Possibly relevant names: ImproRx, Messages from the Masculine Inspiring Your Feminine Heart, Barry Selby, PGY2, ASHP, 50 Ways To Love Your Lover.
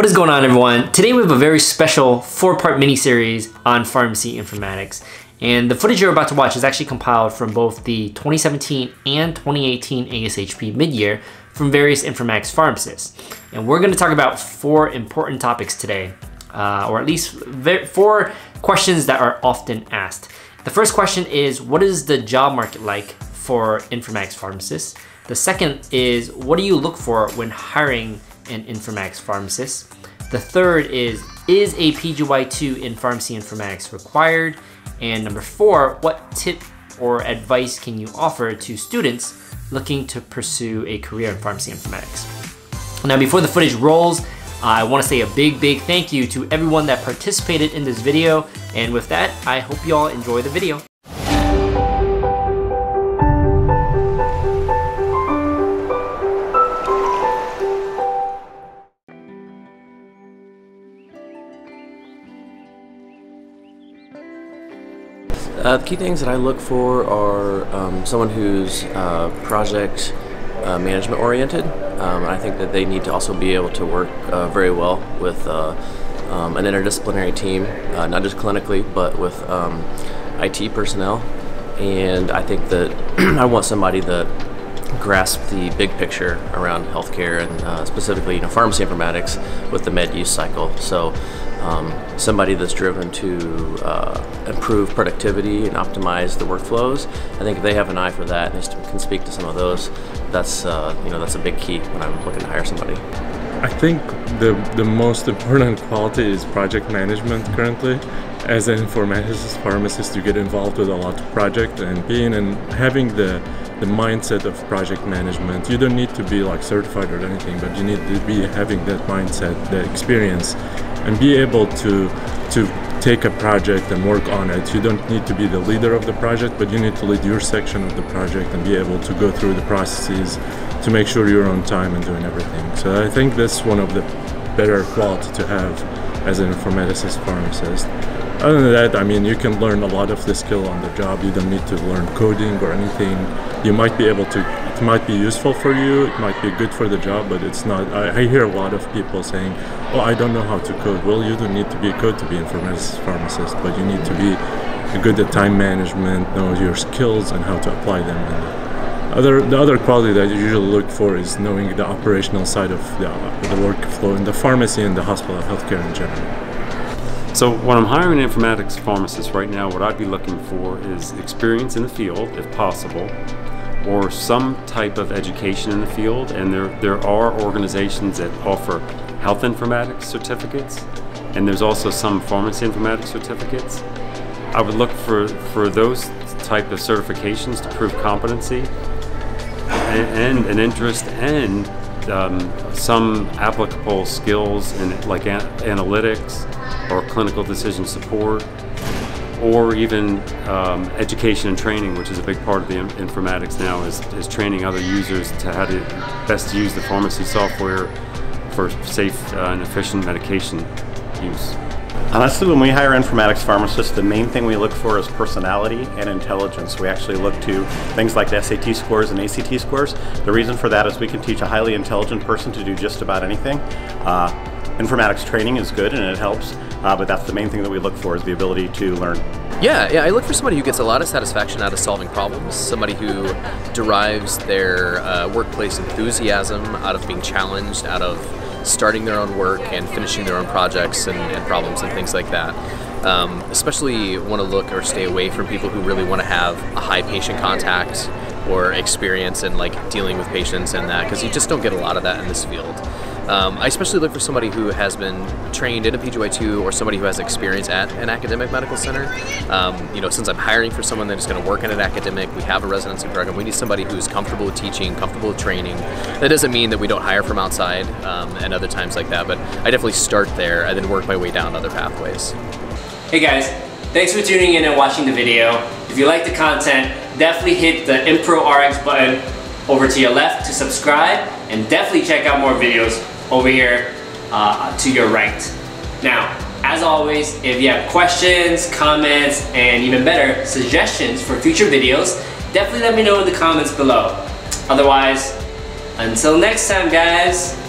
What is going on, everyone? Today we have a very special 4-part mini-series on pharmacy informatics. And the footage you're about to watch is actually compiled from both the 2017 and 2018 ASHP mid-year from various informatics pharmacists. And we're gonna talk about 4 important topics today, or at least 4 questions that are often asked. The first question is, what is the job market like for informatics pharmacists? The second is, what do you look for when hiring an informatics pharmacist? The third is a PGY2 in pharmacy informatics required? And number 4, what tip or advice can you offer to students looking to pursue a career in pharmacy informatics? Now, before the footage rolls, I want to say a big thank you to everyone that participated in this video. And with that, I hope you all enjoy the video. The key things that I look for are someone who's project management oriented. I think that they need to also be able to work very well with an interdisciplinary team, not just clinically, but with IT personnel. And I think that I want somebody that grasps the big picture around healthcare and specifically, you know, pharmacy informatics with the med use cycle. So. Somebody that's driven to improve productivity and optimize the workflows. I think if they have an eye for that and they can speak to some of those, that's you know, that's a big key when I'm looking to hire somebody. I think the most important quality is project management currently. As an informaticist pharmacist, you get involved with a lot of projects, and having the mindset of project management. You don't need to be like certified or anything, but you need to be having that mindset, the experience, and be able to take a project and work on it. You don't need to be the leader of the project, but you need to lead your section of the project and be able to go through the processes to make sure you're on time and doing everything. So I think that's one of the better qualities to have as an informaticist pharmacist. Other than that, I mean, you can learn a lot of the skill on the job. You don't need to learn coding or anything. You might be able to, it might be useful for you, it might be good for the job, but it's not. I hear a lot of people saying, oh, I don't know how to code. Well, you don't need to be a code to be an informaticist pharmacist, but you need to be good at time management, know your skills and how to apply them. And the other quality that you usually look for is knowing the operational side of the workflow in the pharmacy and the hospital and healthcare in general. So when I'm hiring an informatics pharmacist right now, what I'd be looking for is experience in the field, if possible, or some type of education in the field. And there are organizations that offer health informatics certificates, and there's also some pharmacy informatics certificates. I would look for those type of certifications to prove competency and an interest and some applicable skills in like analytics or clinical decision support, or even education and training, which is a big part of the informatics now, is training other users to how to best use the pharmacy software for safe and efficient medication use. Honestly, when we hire informatics pharmacists, the main thing we look for is personality and intelligence. We actually look to things like the SAT scores and ACT scores. The reason for that is we can teach a highly intelligent person to do just about anything. Informatics training is good and it helps, but that's the main thing that we look for, is the ability to learn. Yeah, I look for somebody who gets a lot of satisfaction out of solving problems, somebody who derives their workplace enthusiasm out of being challenged, out of starting their own work and finishing their own projects and problems and things like that. Especially want to look or stay away from people who really want to have a high patient contact or experience in like dealing with patients and that, because you just don't get a lot of that in this field. I especially look for somebody who has been trained in a PGY2 or somebody who has experience at an academic medical center. You know, since I'm hiring for someone that's going to work in an academic, we have a residency program, we need somebody who's comfortable with teaching, comfortable with training. That doesn't mean that we don't hire from outside and other times like that, but I definitely start there and then work my way down other pathways. Hey guys, thanks for tuning in and watching the video. If you like the content, definitely hit the ImproRx button over to your left to subscribe, and definitely check out more videos over here to your right. Now, as always, if you have questions, comments, and even better, suggestions for future videos, definitely let me know in the comments below. Otherwise, until next time, guys.